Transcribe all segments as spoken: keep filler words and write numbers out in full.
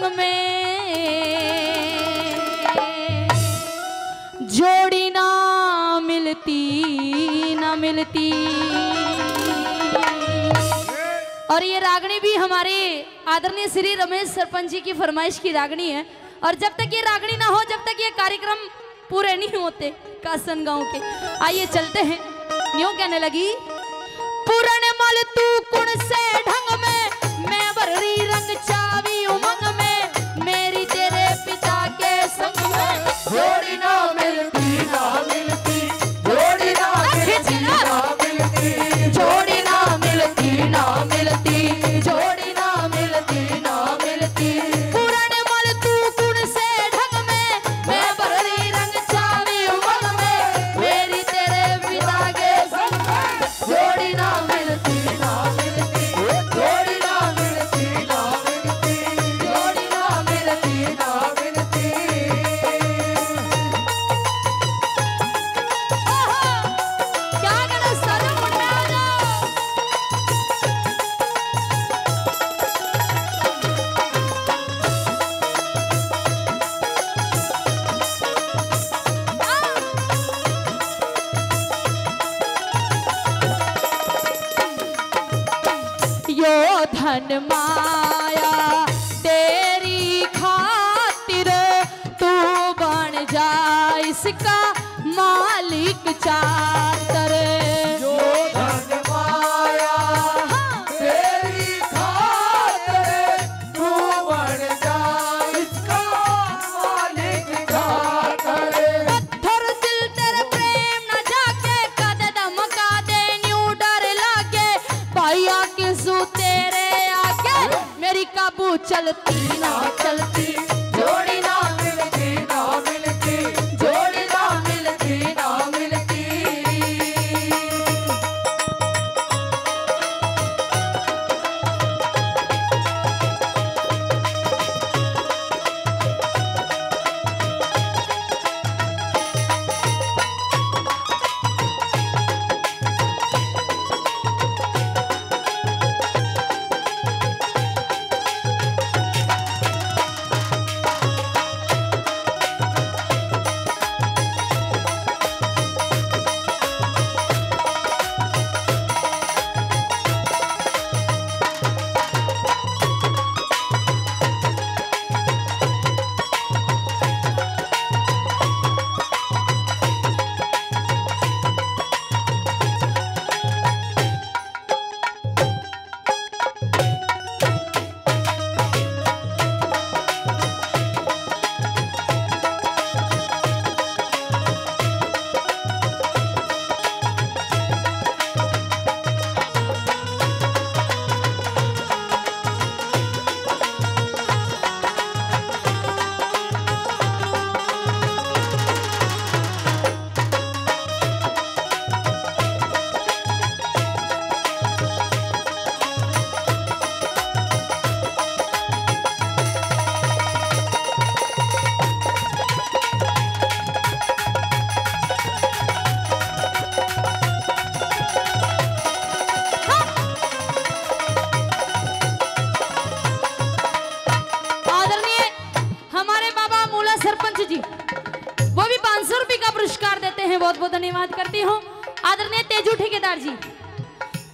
नाम में जोड़ी ना मिलती ना मिलती। और ये रागनी भी हमारे आदरणीय श्री रमेश सरपंच जी की फरमाइश की रागनी है। और जब तक ये रागनी ना हो, जब तक ये कार्यक्रम पूरे नहीं होते कासन गांव के। आइए चलते हैं। यूं कहने लगी पूरण मल तू कुण से ढंग में मैं बररी रंग चावी उमंग में मेरी तेरे पिता के संग में जोड़ी ना मिलती ना मिलती जोड़ी ना मिलती ना मिलती जोड़ी ना मिलती ना मिलती जोड़ी ना मिलती ना मिलती। पूरण मल तू कुण से ढंग में मैं बररी रंग चावी उमंग में मेरी तेरे पिता के संग में जोड़ी ना मिलती ना मिलती जोड़ी ना मिलती ना मिलती जोड़ी ना मिलती ना मिलती। ओहो क्या गाना सारा मुंडा दा। यो धन माया तेरी खातिर तू बन जा इसका मालिक चातर। जो धन माया तेरी खातिर तू बन जा इसका मालिक चातर। पत्थर दिल तेरे प्रेम न जाके कदम का दे न्यू डर लागे भैया के सू तेरे आगे मेरी काबू चलती ना चलती जोड़ी ना मिलती ना मिलती जोड़ी ना मिलती ना मिलती। बहुत बहुत धन्यवाद करती हूँ आदरणीय तेजू ठेकेदार जी,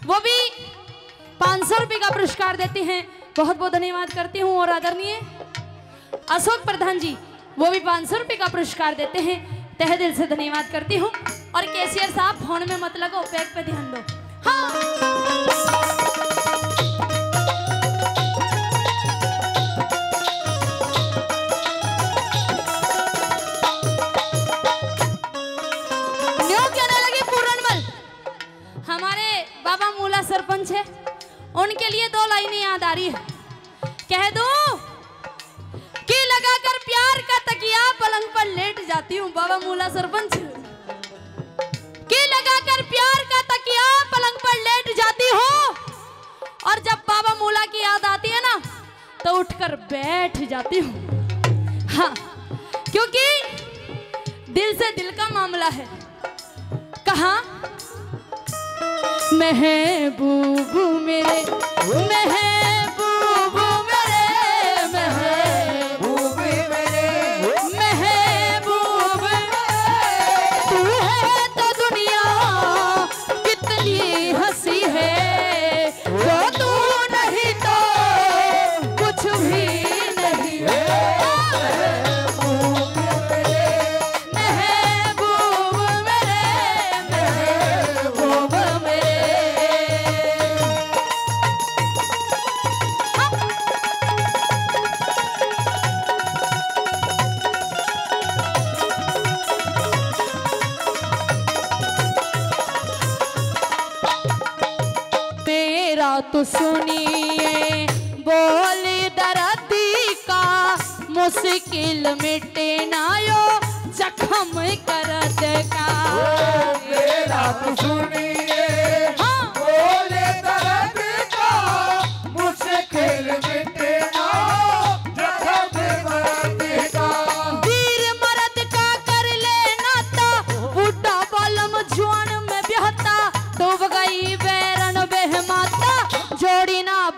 वो भी पाँच सौ रुपये का पुरस्कार देते हैं, बहुत बहुत धन्यवाद करती हूँ। और आदरणीय अशोक प्रधान जी, वो भी पाँच सौ रुपये का पुरस्कार देते हैं, तहे दिल से धन्यवाद करती हूँ। और कैशियर साहब फोन में मत लगो, बैग पे ध्यान दो। हाँ सरपंच है, उनके लिए दो लाइनें याद आ रही है। कह दो कि लगाकर प्यार का तकिया पलंग पर लेट जाती हूँ। बाबा मूला सरपंच कि लगाकर प्यार का तकिया पलंग पर लेट जाती हूँ, और जब बाबा मूला की याद आती है ना तो उठकर बैठ जाती हूँ। हाँ, क्योंकि दिल से दिल का मामला है। कहा महबूब मेरे महबूब मेरे महबूब तो सुनिए बोल दर्दी का मुश्किल मिटे नायो जख्म करत का मेरा तो सुनिए बोल दर्दी का मुश्किल मिटे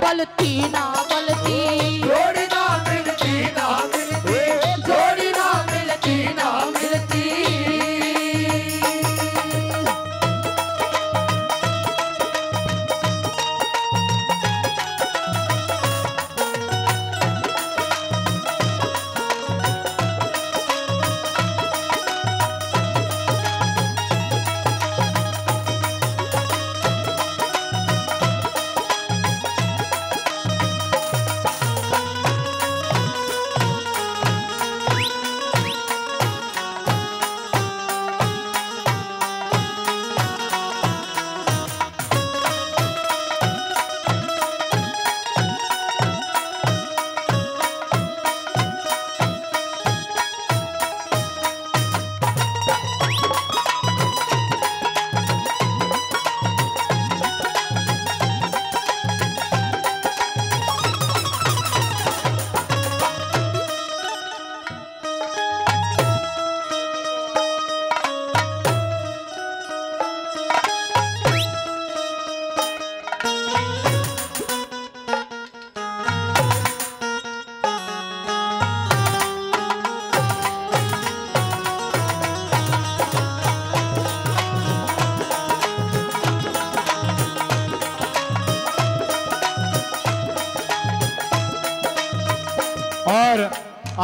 बलती ना बलती जोड़ी ना मिलती ना मिलती जोड़ी ना मिलती ना मिलती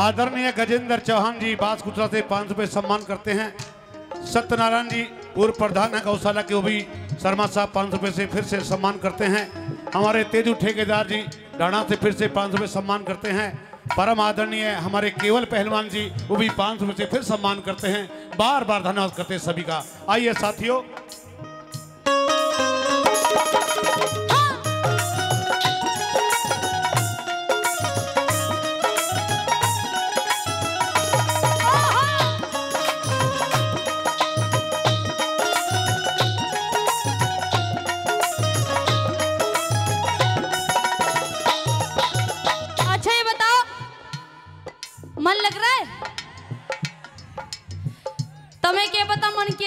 आदरणीय गजेंद्र चौहान जी बांसकुटरा से पाँच रुपये सम्मान करते हैं। सत्यनारायण जी पूर्व प्रधान है गौशाला के, वो भी शर्मा साहब पाँच रुपये से फिर से सम्मान करते हैं। हमारे तेजू ठेकेदार जी डाणा से फिर से पाँच रुपये सम्मान करते हैं। परम आदरणीय हमारे केवल पहलवान जी, वो भी पाँच रुपये से फिर सम्मान करते हैं। बार बार धन्यवाद करते हैं सभी का। आइए साथियों,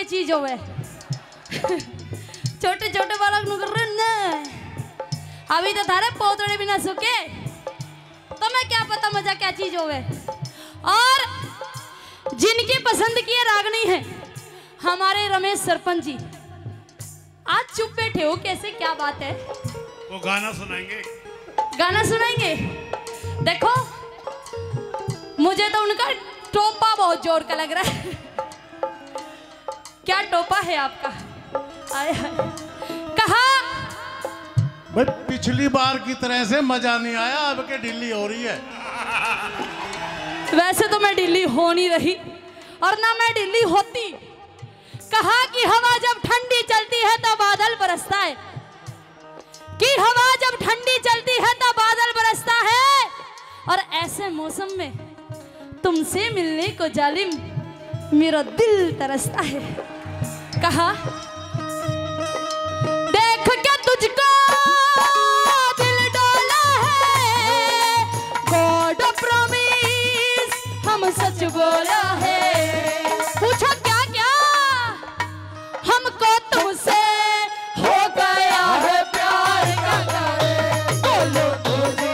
चीज हो छोटे छोटे बालक ना अभी तो थारे पोतड़े बिना सूखे, तुम्हें क्या पता मजा क्या चीज हो। और जिनकी पसंद की रागनी है हमारे रमेश सरपंच जी, आज चुप बैठे हो कैसे, क्या बात है? वो गाना सुनाएंगे, गाना सुनाएंगे। देखो मुझे तो उनका टोपा बहुत जोर का लग रहा है। क्या टोपा है आपका? आया कहा पिछली बार की तरह से मजा नहीं आया, अब के ढिल्ली हो रही है। वैसे तो मैं ढिल्ली हो नहीं रही और ना मैं ढिल्ली होती। कहा कि हवा जब ठंडी चलती है तो बादल बरसता है, कि हवा जब ठंडी चलती है तो बादल बरसता है, और ऐसे मौसम में तुमसे मिलने को जालिम मेरा दिल तरसता है। कहा देख क्या तुझको दिल डाला है, गॉड प्रॉमिस हम सच बोला है। पूछा क्या क्या हमको तुमसे हो गया है प्यार का तारे। बोलो तुझे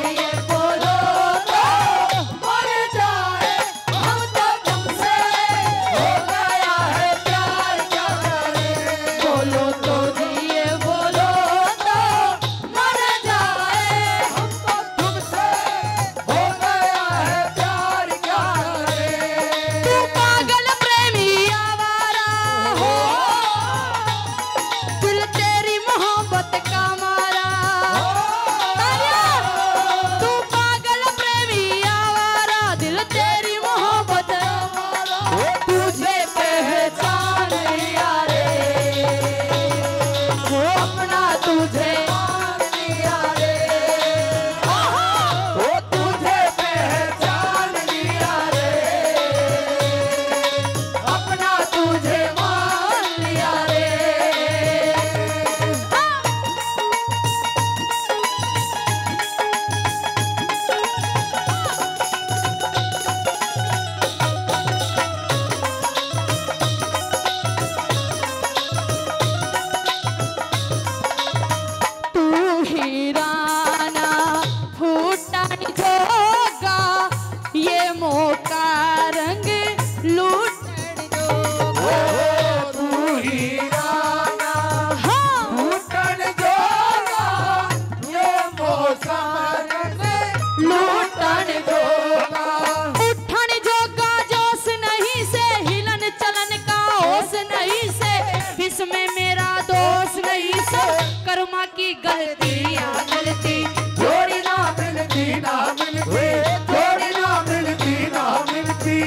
सरमा की गलतियाँ मिलती थोड़ी ना मिलती ना मिलती थोड़ी ना मिलती ना मिलती।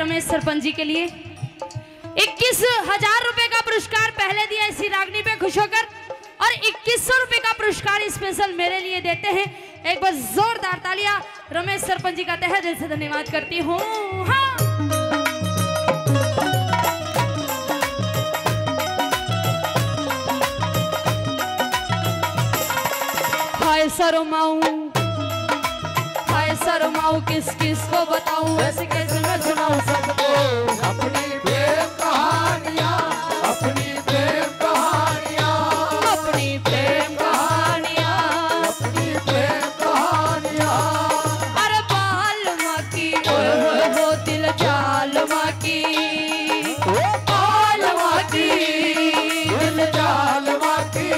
रमेश सरपंच जी के लिए इक्कीस हजार रुपए का पुरस्कार पहले दिया इसी रागनी पे खुश होकर, और इक्कीस सौ रुपए का पुरस्कार स्पेशल मेरे लिए देते हैं। एक बार जोरदार तालियां रमेश सरपंच जी का तहे दिल से धन्यवाद करती हूँ। हाँ। हाय शर्माऊं हाय शर्माऊं किस किस को बताऊं, ऐसे कैसे मैं सुनाऊं सबको अपनी प्रेम कहानियां अपनी प्रेम कहानियां अपनी प्रेम कहानियां अपनी प्रेम कहानियां। अरे बाल माकी वो दिल चाल माकी बाल माकी दिल चाल माकी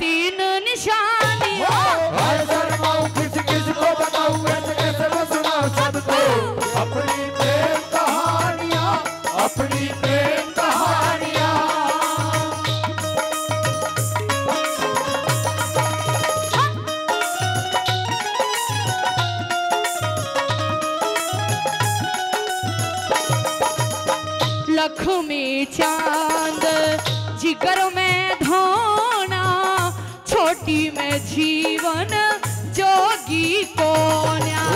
तीन निशानी। हाय शर्माऊं अपनी प्रेम कहानियां अपनी प्रेम कहानियां। लक्ष्मी चांद जिगर में धोना छोटी में जीवन जोगी कोन्या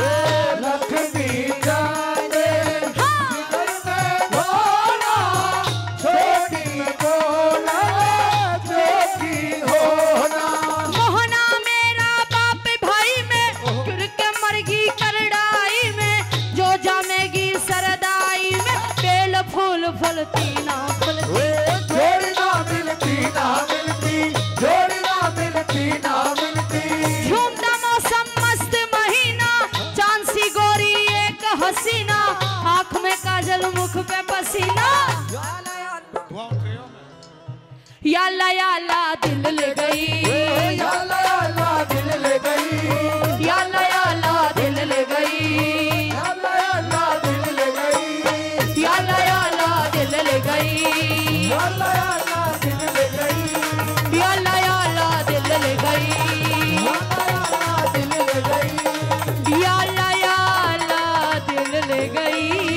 लक्ष्मी याला याला दिल ले गई याला याला दिल ले गई याला याला दिल ले गई याला याला दिल ले गई याला याला दिल ले गई याला याला दिल ले गई याला याला दिल ले गई याला याला दिल ले गई।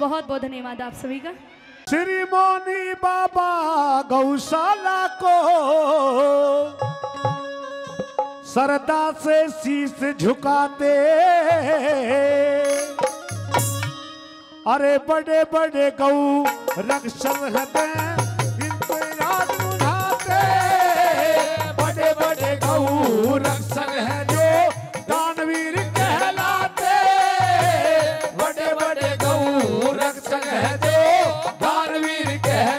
बहुत बहुत धन्यवाद आप सभी का। श्रीमोनी बाबा गौशाला को श्रद्धा से शीश झुकाते, अरे बड़े बड़े गौ रक्षक हैं इनको याद उठाते, बड़े बड़े गौ रक्षक हैं जो दानवीर कहलाते, बड़े बड़े गौ रक्षक हैं जो दानवीर कहलाते।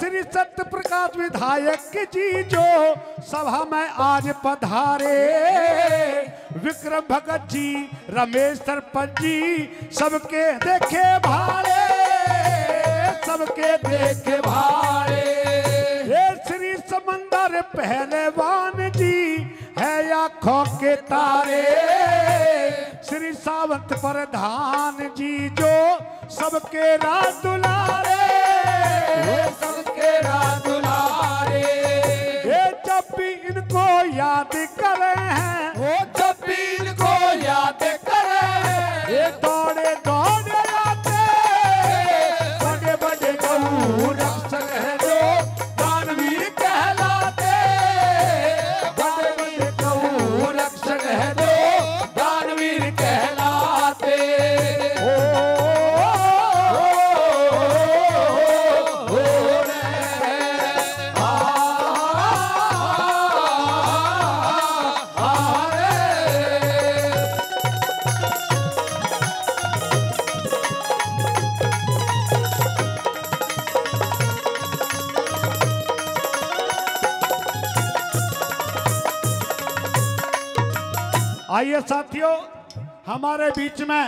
श्री सत्य प्रकाश विधायक जी जो सभा में आज पधारे, विक्रम भगत जी रमेश सरपंच जी सबके देखे भारे सबके देखे भारे। ये श्री समुद्र पहलवान जी है आँखों के तारे, श्री सावंत प्रधान जी जो सबके राज दुलारे सबके राज दुलारे। ये जब भी इनको याद करे हैं वो जब भी इनको याद करे ये थोड़े आइए साथियों, हमारे बीच में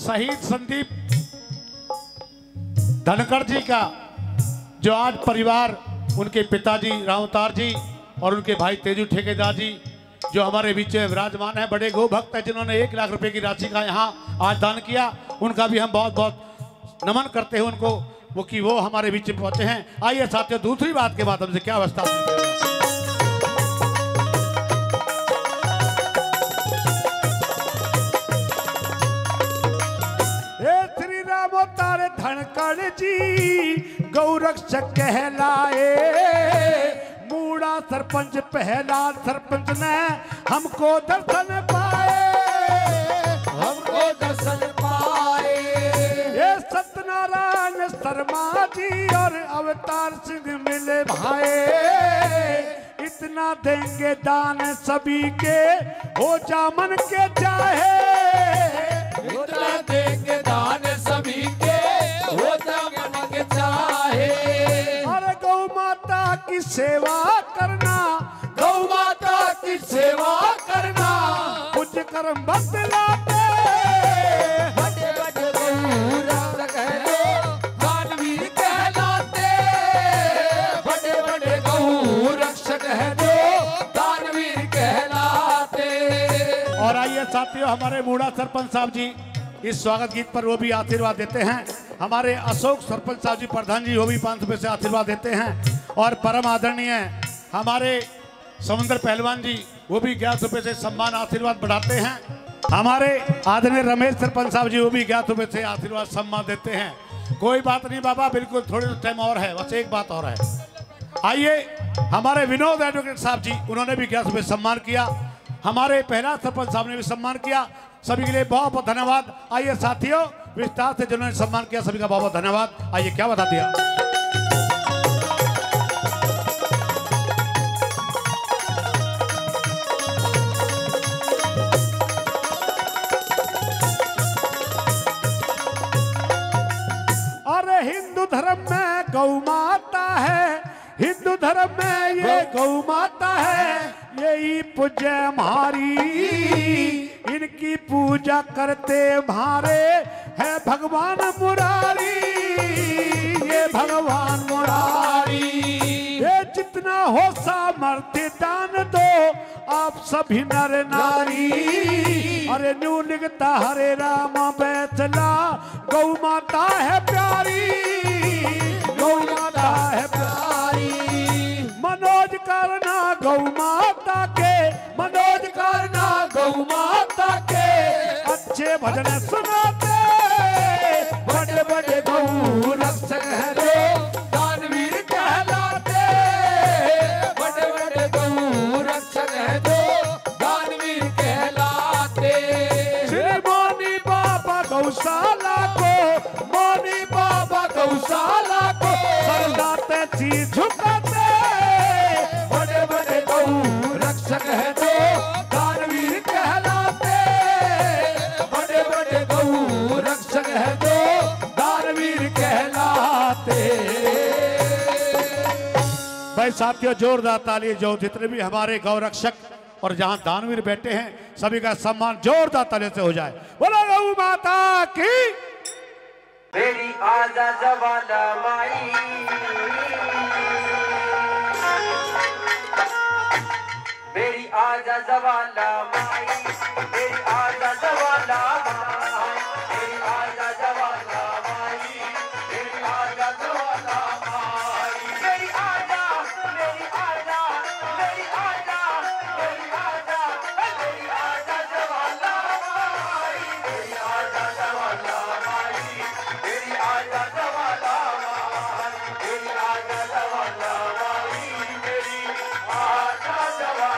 शहीद संदीप धनकर जी का जो आज परिवार, उनके पिताजी रावतार जी और उनके भाई तेजू ठेकेदार जी जो हमारे बीच में विराजमान हैं, बड़े गो भक्त हैं जिन्होंने एक लाख रुपए की राशि का यहाँ आज दान किया, उनका भी हम बहुत बहुत नमन करते हैं उनको, वो कि वो हमारे बीच में पहुंचे हैं। आइए साथियों, दूसरी बात के माध्यम से क्या अवस्था धनकर जी गौरक्षक कहलाए, मूड़ा सरपंच पहला सरपंच ने हमको दर्शन पाए, हमको दर्शन पाए। ये सत्यनारायण सरमा जी और अवतार सिंह मिले भाए, इतना देंगे दान सभी के हो जा मन के चाहे, इतना देंगे दान सभी के होता मन के चाहे। अरे गौ माता की सेवा करना, गौ माता की सेवा करना, कुछ कर्म बदलाते बड़े बड़े दूरा कहलो मानवीर कहलाते, बड़े बड़े गौ रक्षक है दो दानवीर कहलाते। और आइए साथियों, हमारे बूढ़ा सरपंच साहब जी इस स्वागत गीत पर वो भी आशीर्वाद देते हैं। हमारे अशोक सरपंच साहब जी प्रधान जी वो भी पाँच रुपये से आशीर्वाद देते हैं। और परम आदरणीय हमारे समुद्र पहलवान जी वो भी ग्यारह रुपये से सम्मान आशीर्वाद बढ़ाते हैं। हमारे आदरणीय रमेश सरपंच साहब जी वो भी ग्यारह रुपये से आशीर्वाद सम्मान देते हैं। कोई बात नहीं बाबा, बिल्कुल थोड़े टाइम और है, बस एक बात और है। आइए, हमारे विनोद एडवोकेट साहब जी उन्होंने भी ग्यारह रुपये सम्मान किया, हमारे पहला सरपंच साहब ने भी सम्मान किया। सभी के लिए बहुत बहुत धन्यवाद। आइए साथियों, विस्तार से जिन्होंने सम्मान किया सभी का बहुत बहुत धन्यवाद। आइए क्या बता दिया, अरे हिंदू धर्म में गौ माता है, हिंदू धर्म में ये गौ माता है, यही पूज्य हमारी, इनकी पूजा करते भारे है भगवान मुरारी, ये भगवान मुरारी। ये जितना हो सामर्थ्य दान दो आप सभी नर नारी, अरे न्यू लिखता हरे राम बैठला, गौ माता है प्यारी, गौ माता है प्यारी। मनोज करना गौ माता के, मनोज करना गौ माता के अच्छे भजन सुनाते, बड़े बड़े गौ रक्षक है दो दानवीर कहलाते, बड़े बड़े गौ रक्षक है दो दानवीर कहलाते। श्रीमानी बाबा गौशाला को, मानी बाबा गौशाला को सजाते थी झुकाते, बड़े बड़े गौ रक्षक है दो दानवीर कहलाते, बड़े बड़े गौ रक्षक है दो दानवीर कहलाते। भाई साथियों, जोरदार ताली, जो जितने भी हमारे गौ रक्षक और जहां दानवीर बैठे हैं सभी का सम्मान जोरदार ताली से हो जाए। बोलो गौ माता की। मेरी आजा जवाना माई, मेरी आजा जवाला माई, मेरी आजा जवाला माई, मेरी आजा जवाला माई, मेरी आजा जवाला माई, मेरी आजा, मेरी आजा, मेरी आजा, मेरी आजा, मेरी आजा जवाला माई, मेरी आजा जवाला माई, मेरी आजा जवाला माई, मेरी आजा जवाला माई, मेरी आजा जवाला।